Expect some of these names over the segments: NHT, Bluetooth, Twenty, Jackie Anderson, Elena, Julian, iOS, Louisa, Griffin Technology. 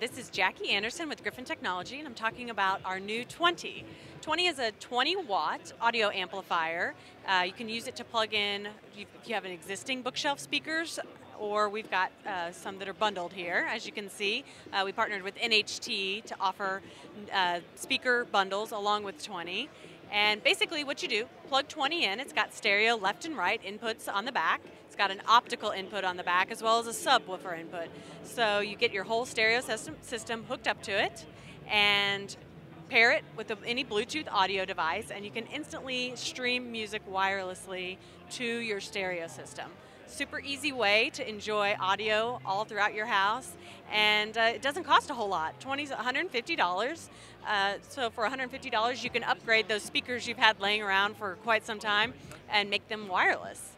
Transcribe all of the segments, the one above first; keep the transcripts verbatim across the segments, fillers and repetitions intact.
there. This is Jackie Anderson with Griffin Technology, and I'm talking about our new Twenty. Twenty is a twenty watt audio amplifier. Uh, you can use it to plug in if you have an existing bookshelf speakers, or we've got uh, some that are bundled here. As you can see, uh, we partnered with N H T to offer uh, speaker bundles along with Twenty. And basically what you do, plug Twenty in. It's got stereo left and right inputs on the back. It's got an optical input on the back as well as a subwoofer input. So you get your whole stereo system, system hooked up to it and pair it with a, any Bluetooth audio device, and you can instantly stream music wirelessly to your stereo system. Super easy way to enjoy audio all throughout your house, and uh, it doesn't cost a whole lot. Twenty's one hundred fifty dollars, uh, so for one hundred fifty dollars you can upgrade those speakers you've had laying around for quite some time and make them wireless.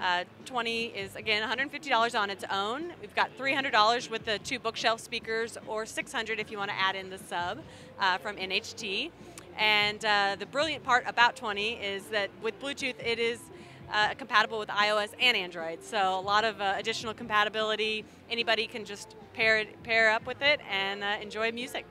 Uh, Twenty is, again, one hundred fifty dollars on its own. We've got three hundred dollars with the two bookshelf speakers, or six hundred dollars if you want to add in the sub uh, from N H T. And uh, the brilliant part about Twenty is that with Bluetooth it is Uh, compatible with i O S and Android, so a lot of uh, additional compatibility. Anybody can just pair it, pair up with it and uh, enjoy music.